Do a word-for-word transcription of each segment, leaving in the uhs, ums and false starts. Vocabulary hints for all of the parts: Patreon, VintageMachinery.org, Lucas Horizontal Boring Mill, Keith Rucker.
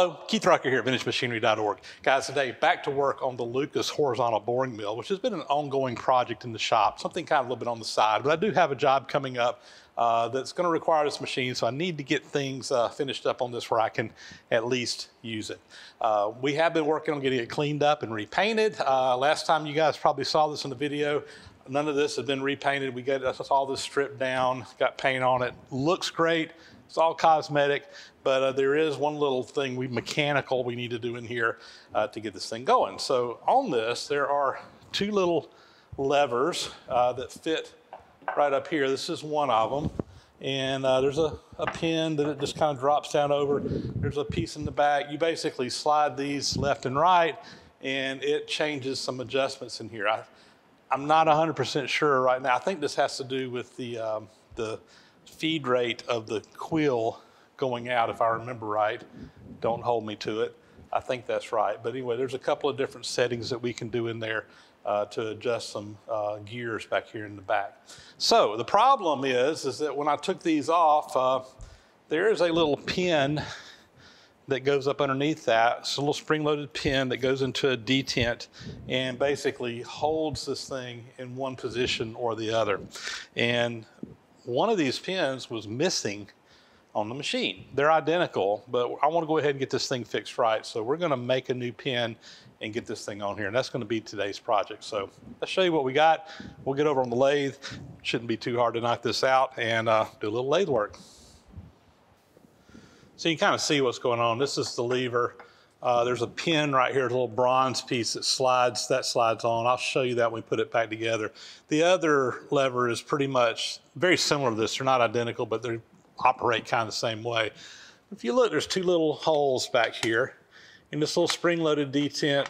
Hello, Keith Rucker here at Vintage Machinery dot org. Guys, today back to work on the Lucas Horizontal Boring Mill, which has been an ongoing project in the shop, something kind of a little bit on the side, but I do have a job coming up uh, that's gonna require this machine, so I need to get things uh, finished up on this where I can at least use it. Uh, we have been working on getting it cleaned up and repainted. Uh, last time you guys probably saw this in the video, none of this has been repainted. We got all this stripped down, got paint on it, looks great. It's all cosmetic, but uh, there is one little thing we mechanical we need to do in here uh, to get this thing going. So on this, there are two little levers uh, that fit right up here. This is one of them. And uh, there's a, a pin that it just kind of drops down over. There's a piece in the back. You basically slide these left and right, and it changes some adjustments in here. I, I'm not one hundred percent sure right now. I think this has to do with the, um, the feed rate of the quill going out, if I remember right. Don't hold me to it. I think that's right. But anyway, there's a couple of different settings that we can do in there uh, to adjust some uh, gears back here in the back. So the problem is, is that when I took these off, uh, there is a little pin that goes up underneath that. It's a little spring-loaded pin that goes into a detent and basically holds this thing in one position or the other. And one of these pins was missing on the machine. They're identical, but I want to go ahead and get this thing fixed right. So we're going to make a new pin and get this thing on here. And that's going to be today's project. So let's show you what we got. We'll get over on the lathe. Shouldn't be too hard to knock this out and uh, do a little lathe work. So you can kind of see what's going on. This is the lever. Uh, there's a pin right here, a little bronze piece that slides, that slides on. I'll show you that when we put it back together. The other lever is pretty much very similar to this. They're not identical, but they operate kind of the same way. If you look, there's two little holes back here. And this little spring-loaded detent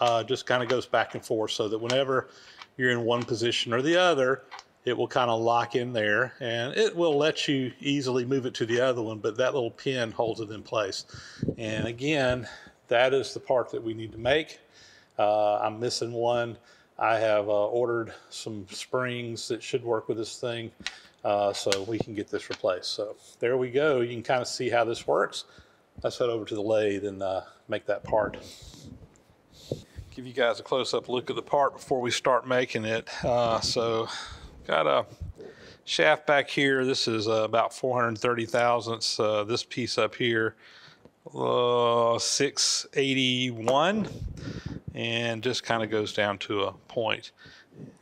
uh, just kind of goes back and forth so that whenever you're in one position or the other, it will kind of lock in there, and it will let you easily move it to the other one, but that little pin holds it in place. And again, that is the part that we need to make. Uh, I'm missing one. I have uh, ordered some springs that should work with this thing, uh, so we can get this replaced. So there we go. You can kind of see how this works. Let's head over to the lathe and uh, make that part. Give you guys a close-up look at the part before we start making it. Uh, so. Got a shaft back here. This is uh, about four hundred thirty thousandths. Uh, this piece up here, uh, six eighty-one, and just kind of goes down to a point.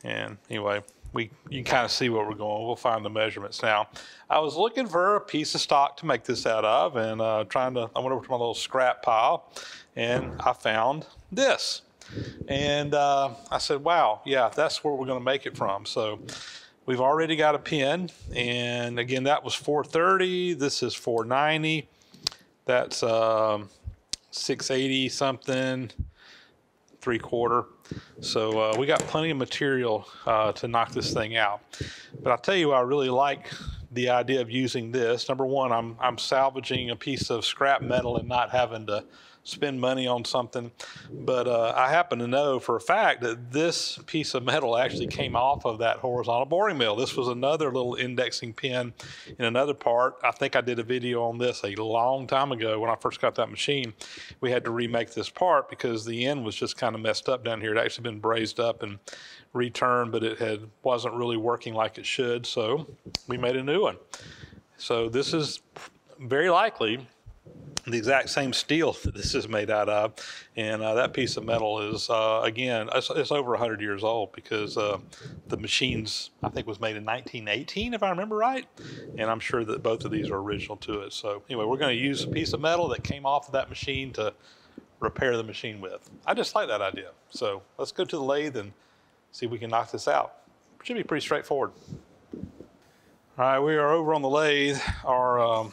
And anyway, we you can kind of see where we're going. We'll find the measurements now. I was looking for a piece of stock to make this out of, and uh, trying to. I went over to my little scrap pile, and I found this. And uh, I said, wow, yeah, that's where we're going to make it from. So we've already got a pin. And again, that was four thirty. This is four ninety. That's uh, six eighty something, three quarter. So uh, we got plenty of material uh, to knock this thing out. But I'll tell you, I really like the idea of using this. Number one, I'm, I'm salvaging a piece of scrap metal and not having to spend money on something. But uh, I happen to know for a fact that this piece of metal actually came off of that horizontal boring mill. This was another little indexing pin in another part. I think I did a video on this a long time ago when I first got that machine. We had to remake this part because the end was just kind of messed up down here. It had actually been brazed up and returned, but it had wasn't really working like it should. So we made a new one. So this is very likely the exact same steel that this is made out of, and uh, that piece of metal is uh, again it's, it's over one hundred years old because uh, the machines I think was made in nineteen eighteen if I remember right, and I'm sure that both of these are original to it. So anyway, we're going to use a piece of metal that came off of that machine to repair the machine with. I just like that idea. So let's go to the lathe and see if we can knock this out. It should be pretty straightforward. All right, we are over on the lathe. Our um,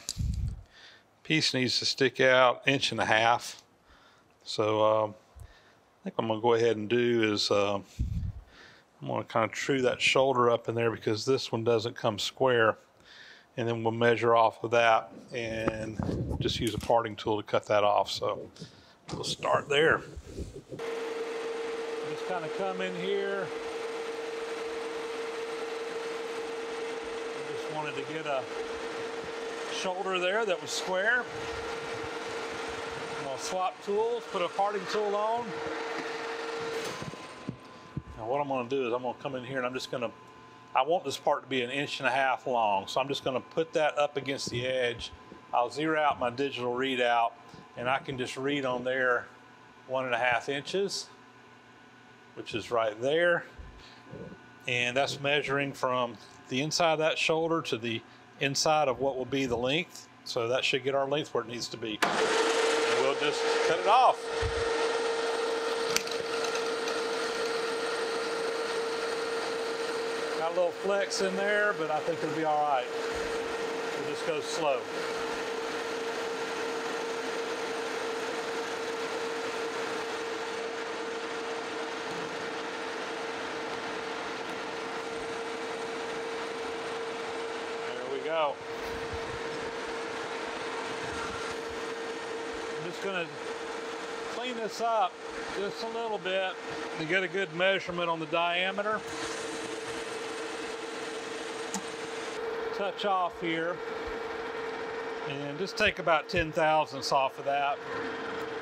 piece needs to stick out inch and a half. So uh, I think what I'm gonna go ahead and do is uh, I'm gonna kind of true that shoulder up in there because this one doesn't come square. And then we'll measure off of that and just use a parting tool to cut that off. So we'll start there. Just kind of come in here. I just wanted to get a shoulder there that was square. I'll swap tools, put a parting tool on. Now what I'm gonna do is I'm gonna come in here and I'm just gonna, I want this part to be an inch and a half long. So I'm just gonna put that up against the edge. I'll zero out my digital readout and I can just read on there one and a half inches, which is right there. And that's measuring from the inside of that shoulder to the inside of what will be the length. So that should get our length where it needs to be. And we'll just cut it off. Got a little flex in there, but I think it'll be all right. We'll just go slow. I'm just going to clean this up just a little bit to get a good measurement on the diameter. Touch off here and just take about ten thousandths off of that.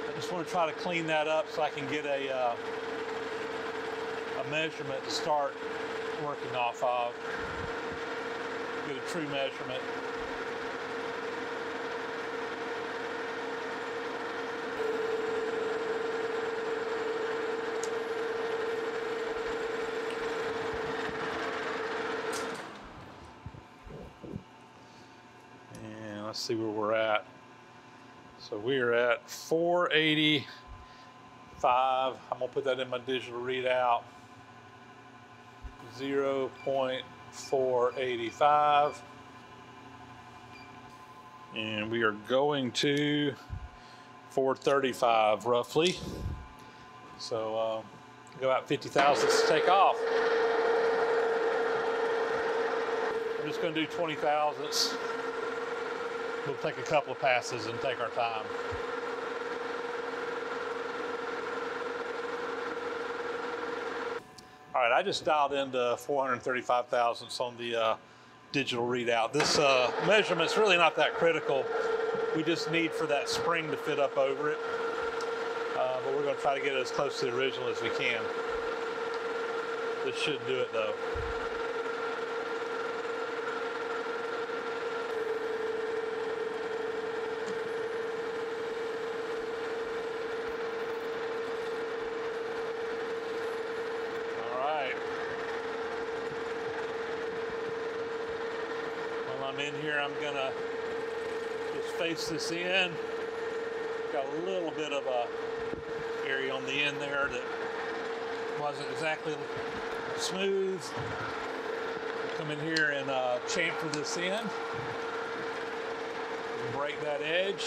I just want to try to clean that up so I can get a, uh, a measurement to start working off of. Get a true measurement. And let's see where we're at. So we're at four eighty-five. I'm gonna put that in my digital readout. zero point four eighty-five, and we are going to four thirty-five roughly, so um, go out fifty thousandths to take off. I'm just going to do twenty thousandths. We'll take a couple of passes and take our time. All right, I just dialed into four hundred thirty-five thousandths on the uh, digital readout. This uh, measurement's really not that critical. We just need for that spring to fit up over it. Uh, but we're gonna try to get it as close to the original as we can. This should do it though. In here, I'm gonna just face this in. Got a little bit of a area on the end there that wasn't exactly smooth. Come in here and uh, chamfer this in. Break that edge.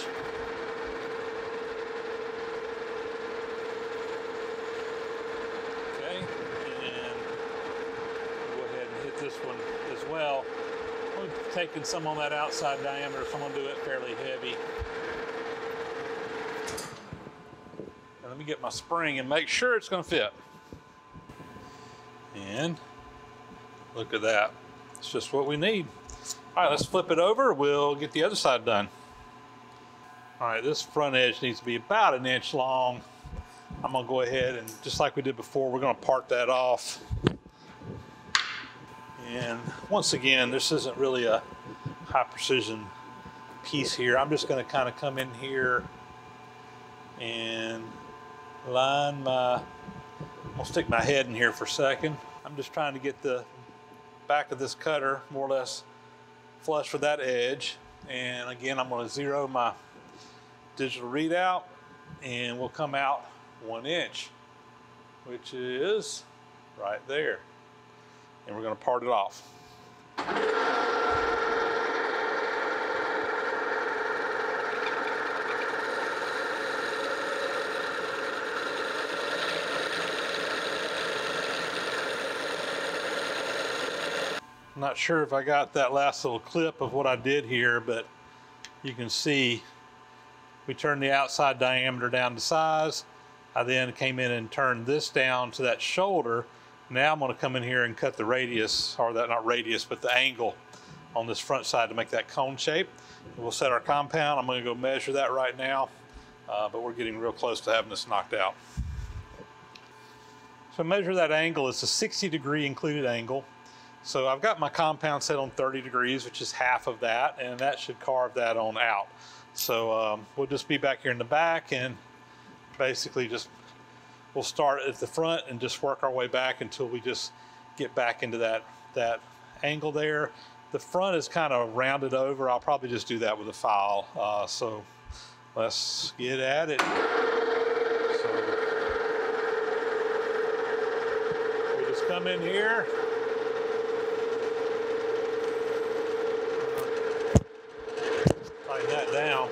Okay, and go ahead and hit this one as well. We've taken some on that outside diameter, so I'm gonna do it fairly heavy. Now let me get my spring and make sure it's gonna fit. And look at that. It's just what we need. All right, let's flip it over. We'll get the other side done. All right, this front edge needs to be about an inch long. I'm gonna go ahead and just like we did before, we're gonna part that off. And once again, this isn't really a high precision piece here. I'm just gonna kind of come in here and line my, I'm gonna stick my head in here for a second. I'm just trying to get the back of this cutter more or less flush with that edge. And again, I'm gonna zero my digital readout and we'll come out one inch, which is right there. And we're going to part it off. I'm not sure if I got that last little clip of what I did here, but you can see we turned the outside diameter down to size. I then came in and turned this down to that shoulder. Now I'm gonna come in here and cut the radius, or that not radius, but the angle on this front side to make that cone shape. We'll set our compound. I'm gonna go measure that right now. uh, but we're getting real close to having this knocked out. So measure that angle. It's a sixty degree included angle. So I've got my compound set on thirty degrees, which is half of that, and that should carve that on out. So um, we'll just be back here in the back, and basically just we'll start at the front and just work our way back until we just get back into that, that angle there. The front is kind of rounded over. I'll probably just do that with a file. Uh, so let's get at it. So we just come in here. Tighten that down.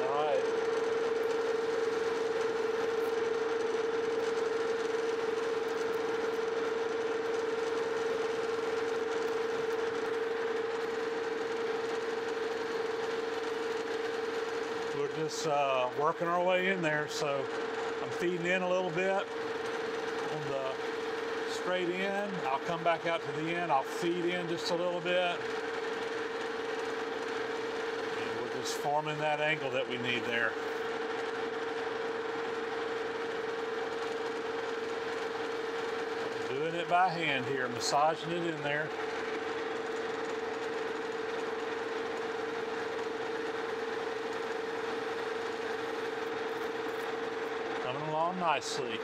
All right. We're just uh, working our way in there. So I'm feeding in a little bit on the straight end. I'll come back out to the end. I'll feed in just a little bit. Forming that angle that we need there. Doing it by hand here, massaging it in there. Coming along nicely.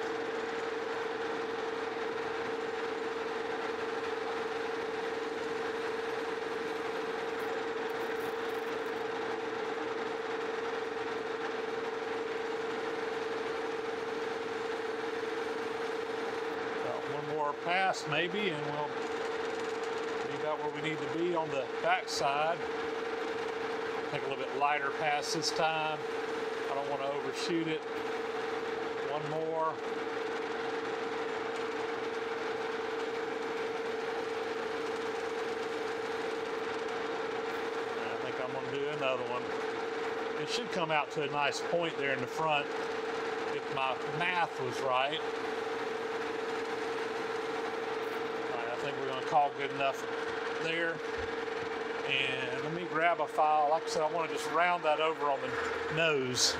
Pass maybe, and we'll be about where we need to be on the back side. Take a little bit lighter pass this time. I don't want to overshoot it. One more. And I think I'm going to do another one. It should come out to a nice point there in the front if my math was right. I think we're going to call good enough there. And let me grab a file. Like I said, I want to just round that over on the nose.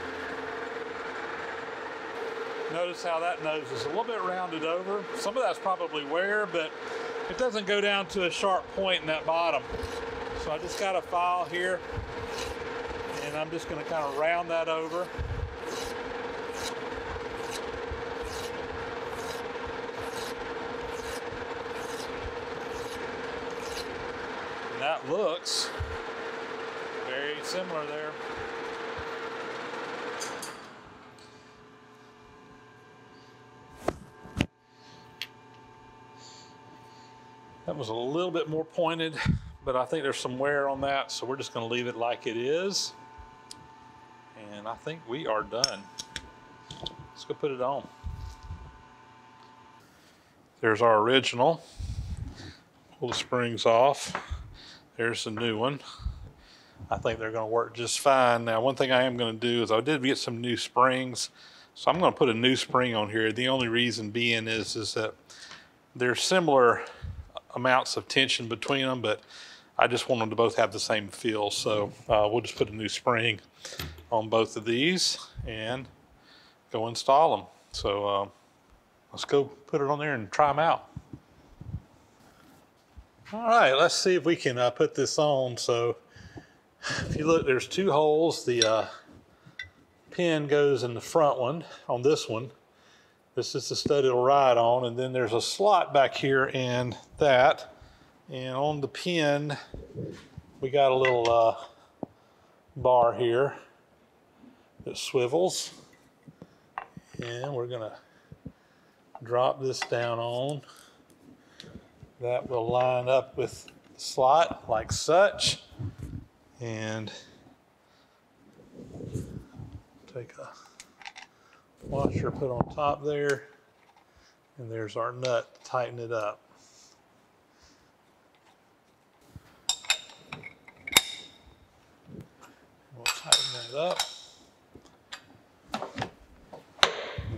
Notice how that nose is a little bit rounded over. Some of that's probably wear, but it doesn't go down to a sharp point in that bottom. So I just got a file here, and I'm just going to kind of round that over. That looks very similar there. That was a little bit more pointed, but I think there's some wear on that, so we're just going to leave it like it is. And I think we are done. Let's go put it on. There's our original. Pull the springs off. Here's the new one. I think they're gonna work just fine. Now, one thing I am gonna do is I did get some new springs. So I'm gonna put a new spring on here. The only reason being is, is that there's similar amounts of tension between them, but I just want them to both have the same feel. So uh, we'll just put a new spring on both of these and go install them. So uh, let's go put it on there and try them out. All right, let's see if we can uh, put this on. So if you look, there's two holes. The uh, pin goes in the front one on this one. This is the stud it'll ride on. And then there's a slot back here in that. And on the pin, we got a little uh, bar here that swivels. And we're gonna drop this down on. That will line up with the slot like such. And take a washer, put on top there. And there's our nut to tighten it up. We'll tighten that up. You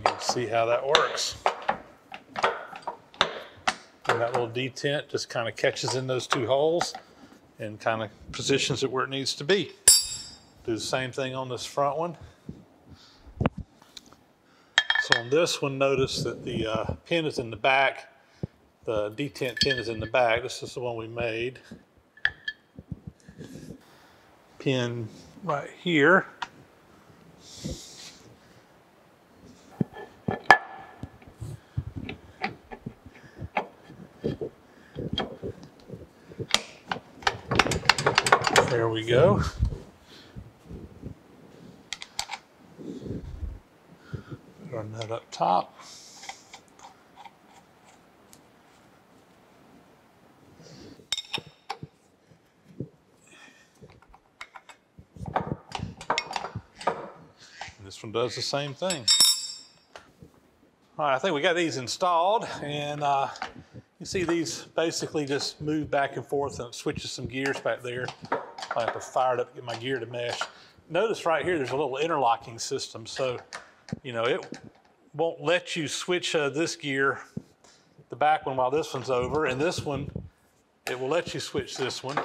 can see how that works. And that little detent just kind of catches in those two holes and kind of positions it where it needs to be. Do the same thing on this front one. So on this one, notice that the uh, pin is in the back. The detent pin is in the back. This is the one we made. Pin right here. There we go. Put our nut up top. This one does the same thing. All right, I think we got these installed, and uh, you see these basically just move back and forth, and it switches some gears back there. I have to fire it up, get my gear to mesh. Notice right here, there's a little interlocking system. So, you know, it won't let you switch uh, this gear, the back one, while this one's over. And this one, it will let you switch this one.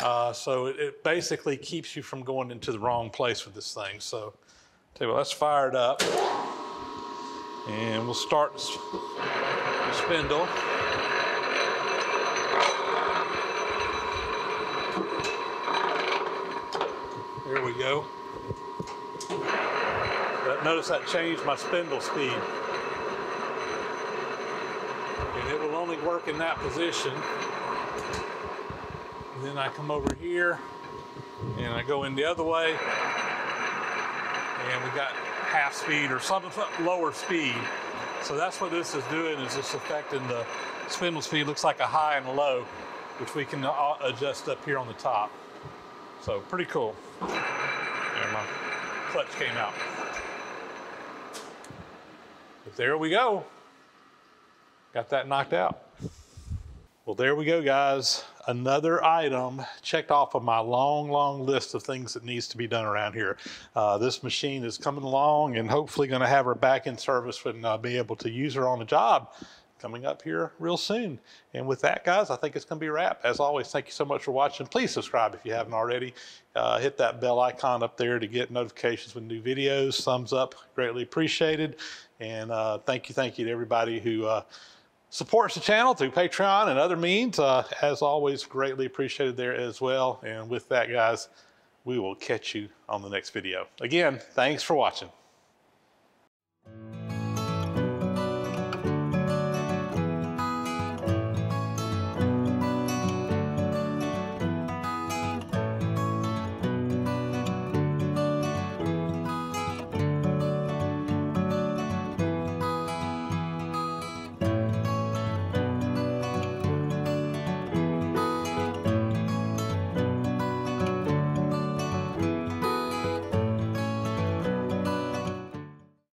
Uh, so it, it basically keeps you from going into the wrong place with this thing. So, tell you what, let's fire it up, and we'll start the spindle. There we go. But notice that changed my spindle speed, and it will only work in that position. And then I come over here, and I go in the other way. And we got half speed or something lower speed. So that's what this is doing, is it's affecting the spindle speed. Looks like a high and a low, which we can adjust up here on the top. So pretty cool. And my clutch came out. But there we go. Got that knocked out. Well, there we go, guys. Another item checked off of my long, long list of things that needs to be done around here. Uh, this machine is coming along, and hopefully going to have her back in service and uh, be able to use her on the job coming up here real soon. And with that, guys, I think it's going to be a wrap. As always, thank you so much for watching. Please subscribe if you haven't already. Uh, hit that bell icon up there to get notifications when new videos. Thumbs up, greatly appreciated. And uh, thank you, thank you to everybody who uh, supports the channel through Patreon and other means. Uh, as always, greatly appreciated there as well. And with that, guys, we will catch you on the next video. Again, thanks for watching.